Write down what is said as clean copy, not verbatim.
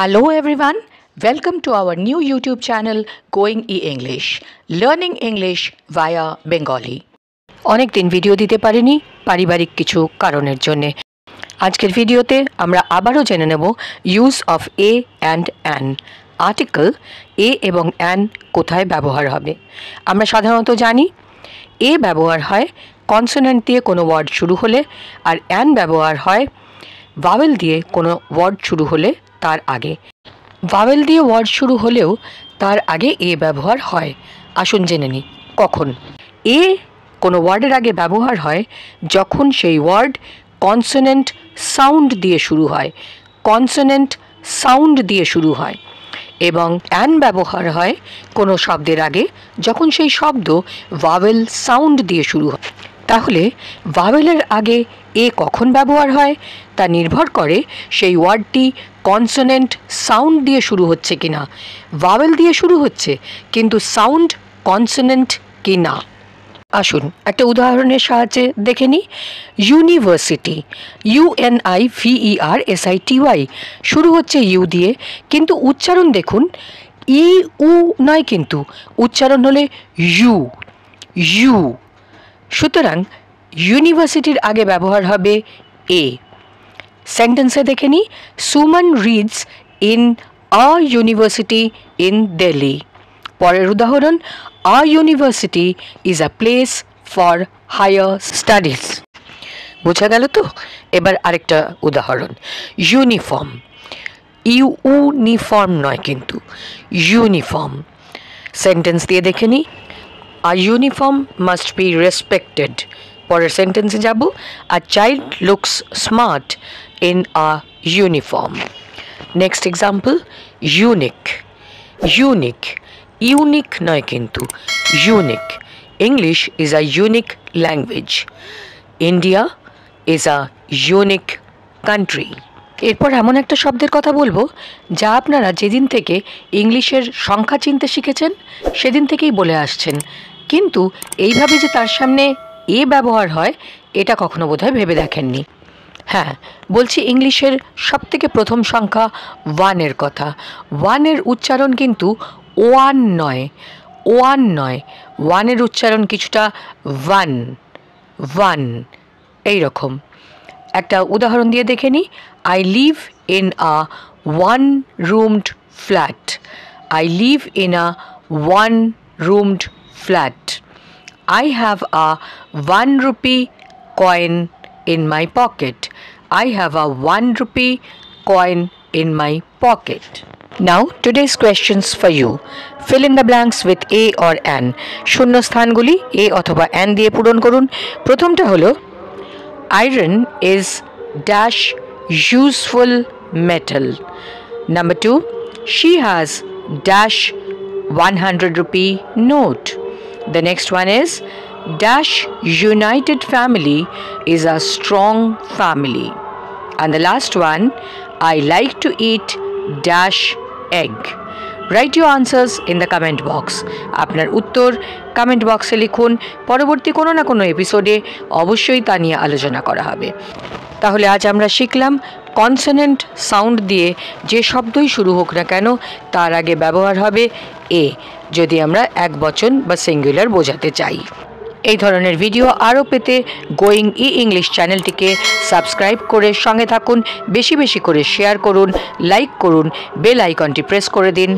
Hello everyone, welcome to our new YouTube channel Going e English, learning English via Bengali. অনেক দিন video দিতে পারিনি পারিবারিক কিছু কারণের জন্য। আজকের ভিডিওতে আমরা আবারো জেনে নেব use of A and an. Article এ এবং অ্যান কোথায় ব্যবহার হবে। আমরা সাধারণত জানি এ ব্যবহার হয় কনসোনেন্ট দিয়ে কোনো ওয়ার্ড শুরু হলে আর অ্যান ব্যবহার হয় ভাওয়েল দিয়ে কোনো ওয়ার্ড শুরু হলে তার আগে। ভাওয়েল দিয়ে ওয়ার্ড শুরু হলেও তার আগে এ ব্যবহার হয়। আসুন জেনে নিই কখন এ কোনো ওয়ার্ডের আগে ব্যবহার হয়। যখন সেই ওয়ার্ড কনসোনেন্ট সাউন্ড দিয়ে শুরু হয়, কনসোনেন্ট সাউন্ড দিয়ে শুরু হয়। এবং অ্যান ব্যবহার হয় কোনো শব্দের আগে যখন সেই শব্দ ভাওয়েল সাউন্ড দিয়ে শুরু হয়। তাহলে ভাওয়েলের আগে এ কখন ব্যবহার হয় তা নির্ভর করে সেই ওয়ার্ডটি কনসোনেন্ট সাউন্ড দিয়ে শুরু হচ্ছে কি না। ভাওয়েল দিয়ে শুরু হচ্ছে কিন্তু সাউন্ড কনসোনেন্ট কি না। আসুন একটা উদাহরণের সাহায্যে দেখে নিই। ইউনিভার্সিটি, UNIVERSITY, শুরু হচ্ছে ইউ দিয়ে কিন্তু উচ্চারণ দেখুন ই উ নয়, কিন্তু উচ্চারণ হলে ইউ ইউ। সুতরাং ইউনিভার্সিটির আগে ব্যবহার হবে এ। সেন্টেন্সে দেখে নিই, Suman reads in a university in Delhi. পরের উদাহরণ, a university is a place for higher studies. বোঝা গেল তো? এবার আরেকটা উদাহরণ, ইউনিফর্ম, ইউনিফর্ম নয় কিন্তু ইউনিফর্ম। সেন্টেন্স দিয়ে দেখে নিই, A uniform must be respected. পরের সেন্টেন্সে যাব, A child looks smart in a uniform. Next example, unique, unique, unique নয় কিন্তু unique. English is a unique language. India is a unique country. এরপর এমন একটা শব্দের কথা বলবো যা আপনারা যেদিন থেকে ইংলিশের সংখ্যা চিনতে শিখেছেন সেদিন থেকেই বলে আসছেন, কিন্তু এইভাবে যে তার সামনে এ ব্যবহার হয় এটা কখনো বোধহয় ভেবে দেখেননি। হ্যাঁ, বলছি ইংলিশের সবথেকে প্রথম সংখ্যা ওয়ানের কথা। ওয়ানের উচ্চারণ কিন্তু ওয়ান নয়, ওয়ান নয়। ওয়ানের উচ্চারণ কিছুটা ওয়ান ওয়ান এইরকম। একটা উদাহরণ দিয়ে দেখে নিই, I live in a one-roomed flat. I live in a one-roomed flat. I have a 1 rupee coin in my pocket. I have a 1 rupee coin in my pocket. Now today's questions for you. Fill in the blanks with A or an. শূন্যস্থানগুলি A অথবা an দিয়ে পূরণ করুন। প্রথমটা হলো, iron is dash useful metal. Number 2, she has dash 100 rupee note. The next one is, dash united family is a strong family. And the last one, I like to eat dash egg. Write your answers in the comment box. আপনার উত্তর comment বক্সে লিখুন। পরবর্তী কোনো না কোনো এপিসোডে অবশ্যই তা নিয়ে আলোচনা করা হবে। তাহলে আজ আমরা শিখলাম কনসোনেন্ট সাউন্ড দিয়ে যে শব্দই শুরু হোক না কেন তার আগে ব্যবহার হবে এ, যদি আমরা একবচন বা সিঙ্গুলার বোঝাতে চাই। এই ধরনের ভিডিও আরও পেতে গোয়িং ই ইংলিশ চ্যানেলটিকে সাবস্ক্রাইব করে সঙ্গে থাকুন। বেশি বেশি করে শেয়ার করুন, লাইক করুন, বেল আইকনটি প্রেস করে দিন।